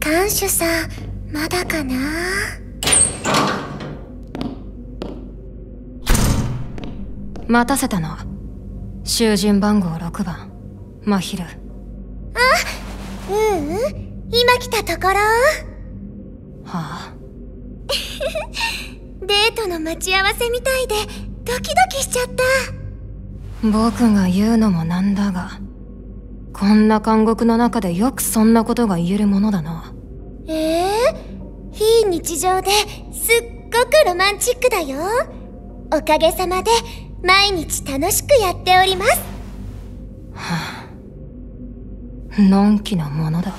看守さんまだかな。待たせたの。囚人番号6番真昼。あ、今来たところ。はあデートの待ち合わせみたいでドキドキしちゃった。僕が言うのもなんだが、こんな監獄の中でよくそんなことが言えるものだな。非日常ですっごくロマンチックだよ。おかげさまで毎日楽しくやっております。はあ、のんきなものだ。あ、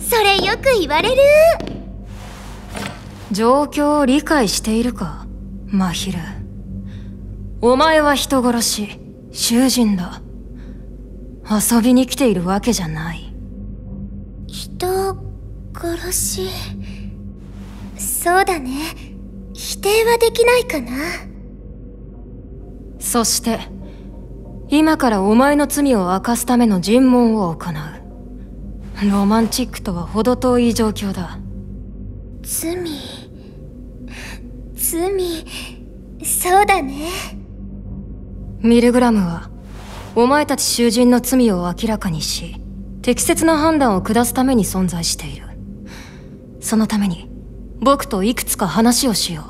それよく言われる。状況を理解しているか、真昼。お前は人殺し、囚人だ。遊びに来ているわけじゃない。人殺し…そうだね。否定はできないかな。そして、今からお前の罪を明かすための尋問を行う。ロマンチックとは程遠い状況だ。罪…そうだね。ミルグラムはお前たち囚人の罪を明らかにし、適切な判断を下すために存在している。そのために僕といくつか話をしよ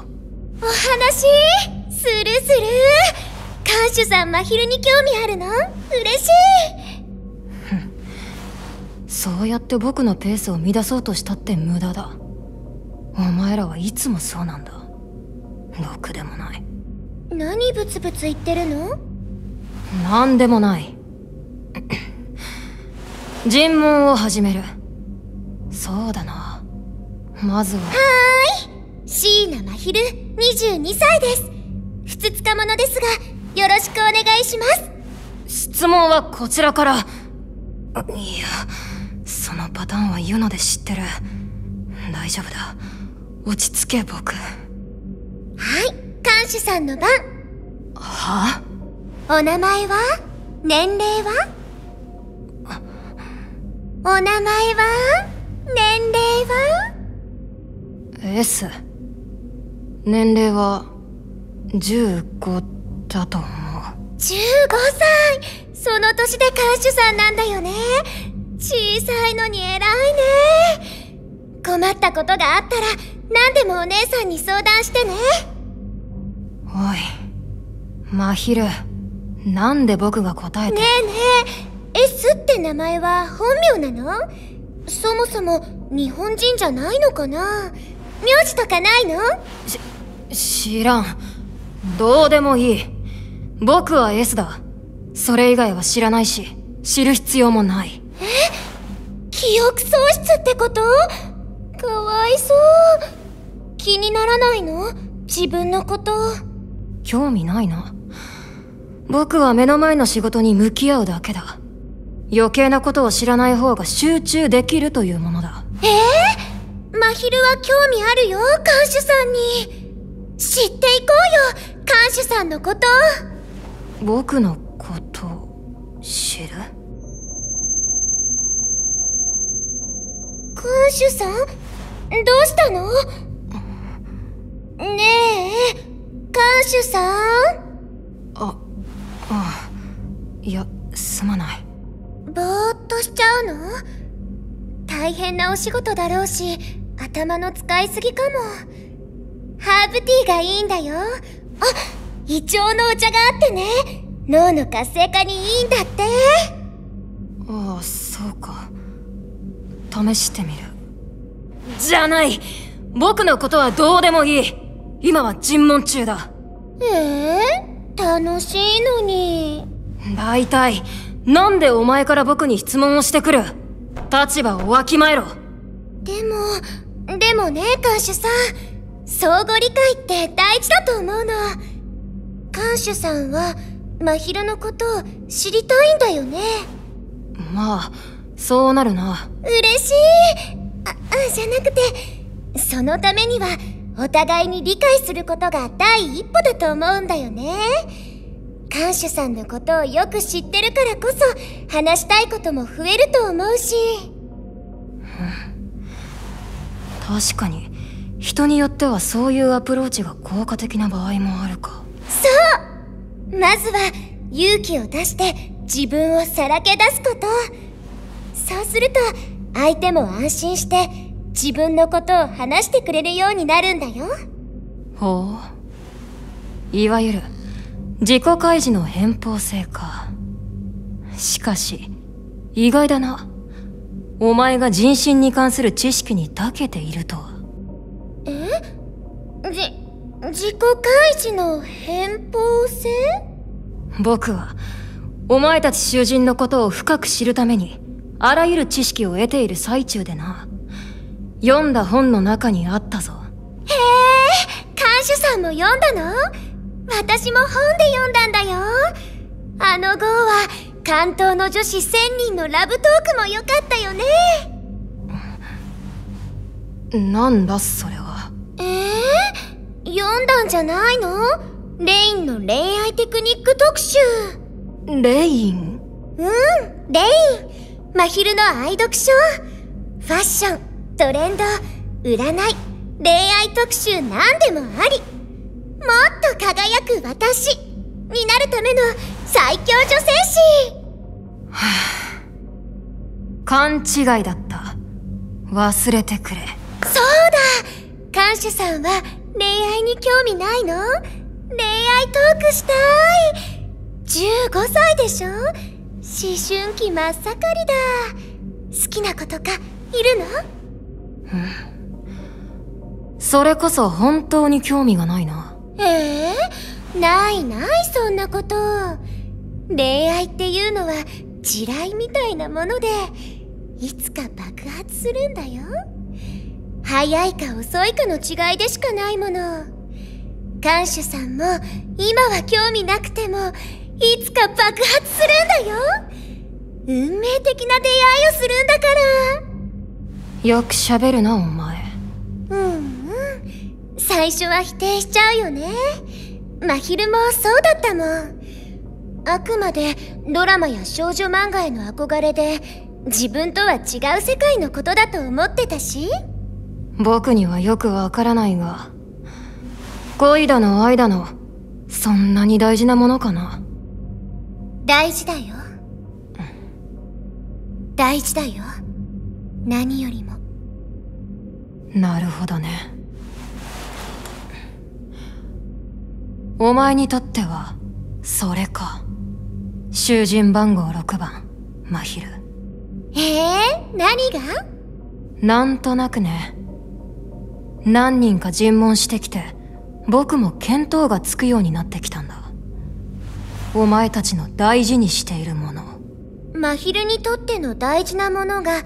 う。お話するする。看守さん真昼に興味あるの嬉しいそうやって僕のペースを乱そうとしたって無駄だ。お前らはいつもそうなんだ。ろくでもない。何ブツブツ言ってるの。なんでもない尋問を始める。そうだな、まずは。はーい、椎名真昼22歳です。ふつつか者ですがよろしくお願いします。質問はこちらから。いや、そのパターンは言うので知ってる。大丈夫だ、落ち着け。僕。はい、看守さんの番。はあ？お名前は？年齢は？お名前は？年齢は？ S。 年齢は15だと思う。15歳、その年で看守さんなんだよね。小さいのに偉いね。困ったことがあったら何でもお姉さんに相談してね。おい真昼、なんで僕が答えて。ねえねえ、 S って名前は本名なの？そもそも日本人じゃないのかな。名字とかないの？知らん。どうでもいい。僕は S だ。それ以外は知らないし知る必要もない。え、記憶喪失ってこと？かわいそう。気にならないの？自分のこと。興味ないな。僕は目の前の仕事に向き合うだけだ。余計なことを知らない方が集中できるというものだ。真昼は興味あるよ、看守さんに。知っていこうよ、看守さんのこと。僕のこと知る？看守さんどうしたの？ねえ、看守さん。いや、すまない。ぼーっとしちゃうの？大変なお仕事だろうし頭の使いすぎかも。ハーブティーがいいんだよ。あ、胃腸のお茶があってね、脳の活性化にいいんだって。ああ、そうか。試してみる。じゃない。僕のことはどうでもいい。今は尋問中だ。楽しいのに。だいたいなんでお前から僕に質問をしてくる。立場をわきまえろ。でもね、看守さん、相互理解って大事だと思うの。看守さんは真昼のことを知りたいんだよね。まあ、そうなるな。嬉しい。じゃなくて、そのためにはお互いに理解することが第一歩だと思うんだよね。看守さんのことをよく知ってるからこそ話したいことも増えると思うし、うん、確かに人によってはそういうアプローチが効果的な場合もあるか。そう、まずは勇気を出して自分をさらけ出すこと。そうすると相手も安心して自分のことを話してくれるようになるんだよ。ほう、いわゆる自己開示の偏方性か。しかし意外だな、お前が人心に関する知識に長けているとは。え？自己開示の偏方性？僕はお前たち囚人のことを深く知るためにあらゆる知識を得ている最中でな。読んだ本の中にあったぞ。へえ、看守さんも読んだの？私も本で読んだんだよ。あの号は関東の女子1000人のラブトークも良かったよね。なんだそれは。読んだんじゃないの？レインの恋愛テクニック特集。レイン？うん、レイン。真昼の愛読書。ファッション、トレンド、占い、恋愛特集、何でもあり。もっと輝く私になるための最強女性誌。はあ、勘違いだった、忘れてくれ。そうだ、看守さんは恋愛に興味ないの？恋愛トークしたい。15歳でしょ、思春期真っ盛りだ。好きな子とかいるの？うん、それこそ本当に興味がないな。ええ、ないないそんなこと。恋愛っていうのは地雷みたいなもので、いつか爆発するんだよ。早いか遅いかの違いでしかないもの。看守さんも今は興味なくてもいつか爆発するんだよ。運命的な出会いをするんだから。よく喋るなお前。最初は否定しちゃうよね。真昼もそうだったもん。あくまでドラマや少女漫画への憧れで、自分とは違う世界のことだと思ってたし。僕にはよくわからないが、恋だの愛だの、そんなに大事なものかな。大事だよ、うん、大事だよ、何よりも。なるほどね。お前にとってはそれか。囚人番号6番、真昼。何が？なんとなくね。何人か尋問してきて、僕も見当がつくようになってきたんだ。お前たちの大事にしているもの。真昼にとっての大事なものが愛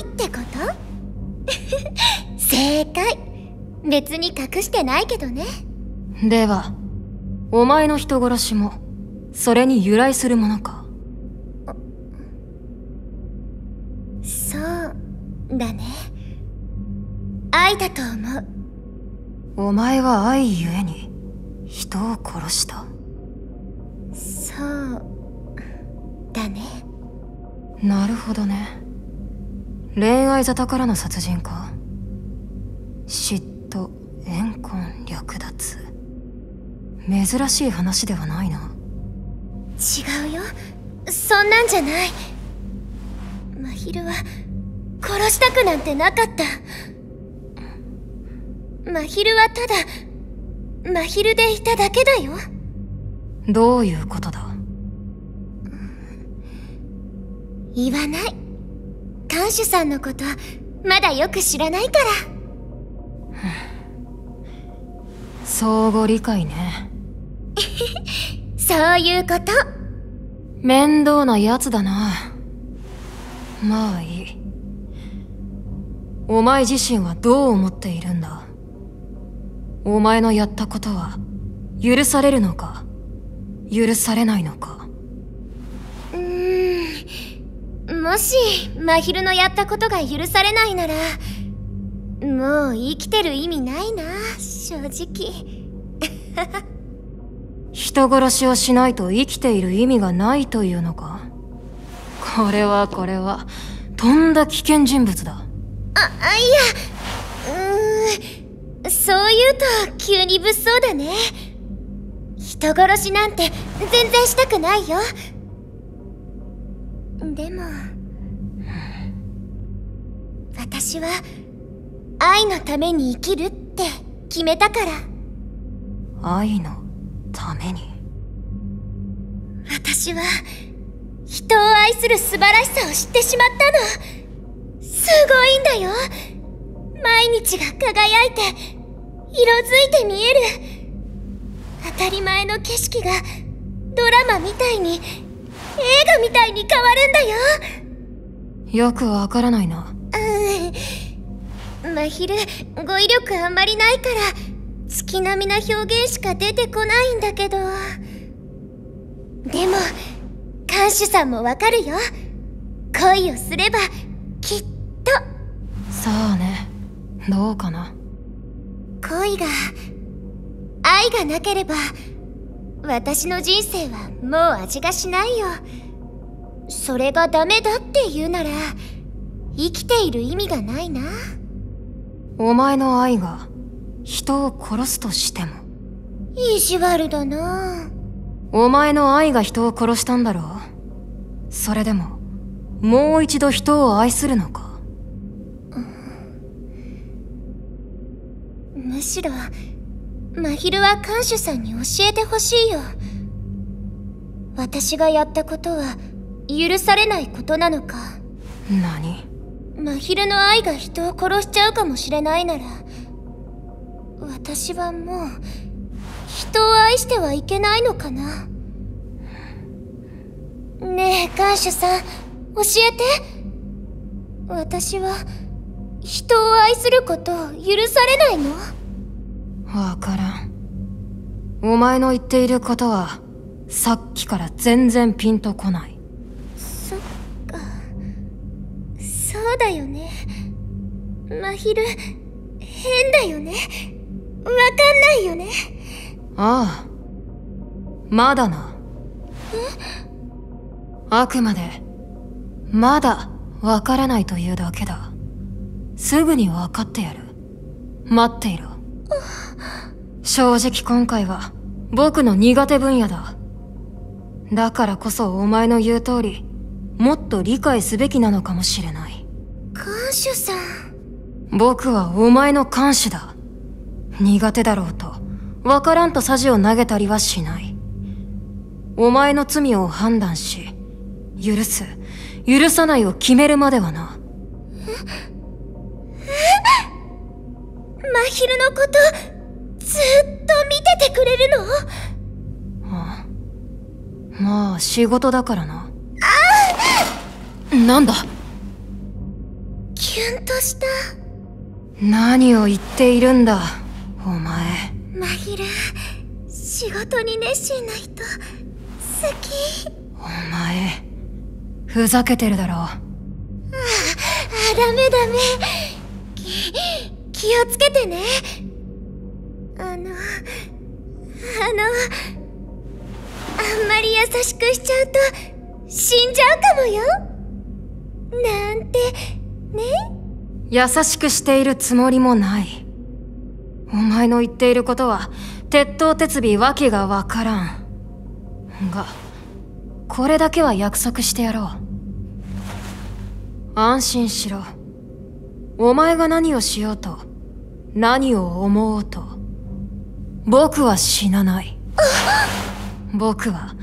ってこと？正解。別に隠してないけどね。ではお前の人殺しもそれに由来するものか。そうだね、愛だと思う。お前は愛ゆえに人を殺した。そうだね。なるほどね。恋愛沙汰からの殺人か。嫉妬、怨恨、略奪、珍しい話ではないな。違うよ、そんなんじゃない。真昼は殺したくなんてなかった。真昼はただ真昼でいただけだよ。どういうことだ？言わない。看守さんのことまだよく知らないから。相互理解ね。そういうこと。面倒なやつだな。まあいい。お前自身はどう思っているんだ？お前のやったことは許されるのか、許されないのか。もし真昼のやったことが許されないなら、もう生きてる意味ないな、正直。人殺しをしないと生きている意味がないというのか。これはとんだ危険人物だ。いや、そう言うと急に物騒だね。人殺しなんて全然したくないよ。でも私は愛のために生きるって決めたから。愛のために？私は人を愛する素晴らしさを知ってしまったの。すごいんだよ。毎日が輝いて色づいて見える。当たり前の景色がドラマみたいに映画みたいに変わるんだよ。よくわからないな。真昼語彙力あんまりないから月並みな表現しか出てこないんだけど。でも看守さんもわかるよ。恋をすればきっと。さあね、どうかな。恋が愛がなければ私の人生はもう味がしないよ。それがダメだって言うなら生きている意味がないな。お前の愛が人を殺すとしても。意地悪だな。お前の愛が人を殺したんだろう。それでももう一度人を愛するのか。むしろ真昼は看守さんに教えてほしいよ。私がやったことは許されないことなのか。何？真昼の愛が人を殺しちゃうかもしれないなら私はもう人を愛してはいけないのかな。ねえ看守さん教えて。私は人を愛することを許されないの？わからん。お前の言っていることはさっきから全然ピンとこない。そうだよね。真昼変だよね。わかんないよね。ああ、まだな。え？あくまでまだわからないというだけだ。すぐに分かってやる。待っていろ。正直今回は僕の苦手分野だ。だからこそお前の言う通りもっと理解すべきなのかもしれない。看守さん。僕はお前の看守だ。苦手だろうと分からんとさじを投げたりはしない。お前の罪を判断し許す許さないを決めるまではな。真昼のことずっと見ててくれるの？ああ、まあ仕事だからな。なんだ？キュンとした。何を言っているんだお前。真昼仕事に熱心な人好き。お前ふざけてるだろ。ダメ気をつけてね。あんまり優しくしちゃうと死んじゃうかもよ。なんてね。優しくしているつもりもない。お前の言っていることは鉄頭鉄尾わけがわからんが、これだけは約束してやろう。安心しろ。お前が何をしようと何を思おうと僕は死なない。僕は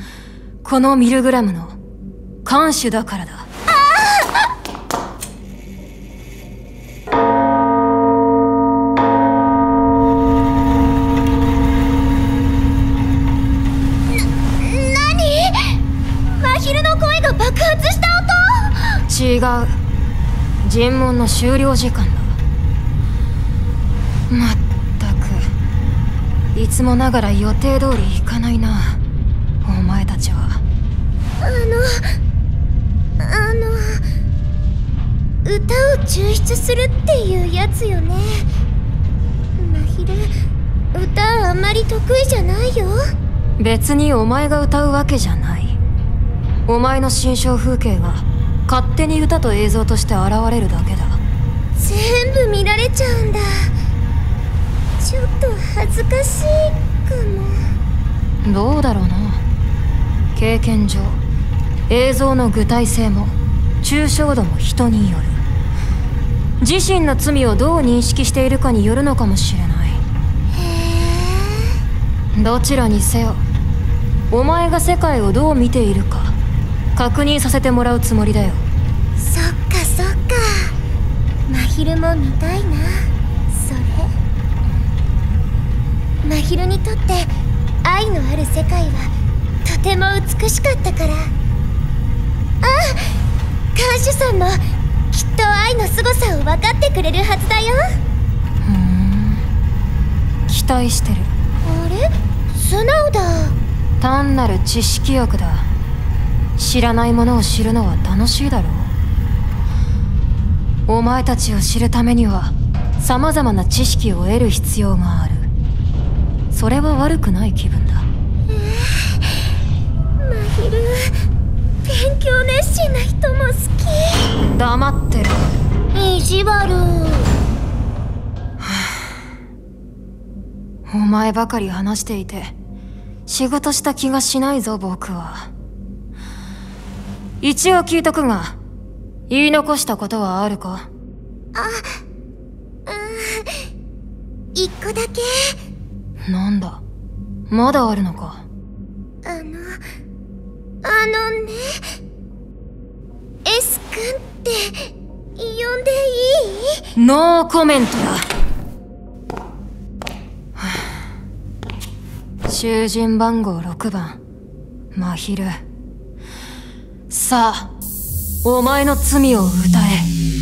このミルグラムの看守だからだ。違う。尋問の終了時間だ。まったくいつもながら予定通りいかないなお前たちは。歌を抽出するっていうやつよね。真昼歌あんまり得意じゃないよ。別にお前が歌うわけじゃない。お前の心象風景が勝手に歌と映像として現れるだけだ。全部見られちゃうんだ。ちょっと恥ずかしいかも。どうだろうな。経験上、映像の具体性も抽象度も人による。自身の罪をどう認識しているかによるのかもしれない。へえ。どちらにせよ、お前が世界をどう見ているか確認させてもらうつもりだよ。そっかそっか。真昼も見たいな、それ。真昼にとって愛のある世界はとても美しかったから。ああ、看守さんもきっと愛の凄さを分かってくれるはずだよ。期待してる。あれ、素直だ。単なる知識欲だ。知らないものを知るのは楽しいだろう。お前たちを知るためにはさまざまな知識を得る必要がある。それは悪くない気分だ。まひる、勉強熱心な人も好き。黙ってろ。意地悪。お前ばかり話していて仕事した気がしないぞ、僕は。一応聞いとくが、言い残したことはあるか？一個だけ。なんだ、まだあるのか。あのね、S 君って呼んでいい？ノーコメントだ。囚人番号6番、真昼。さあ、お前の罪を歌え。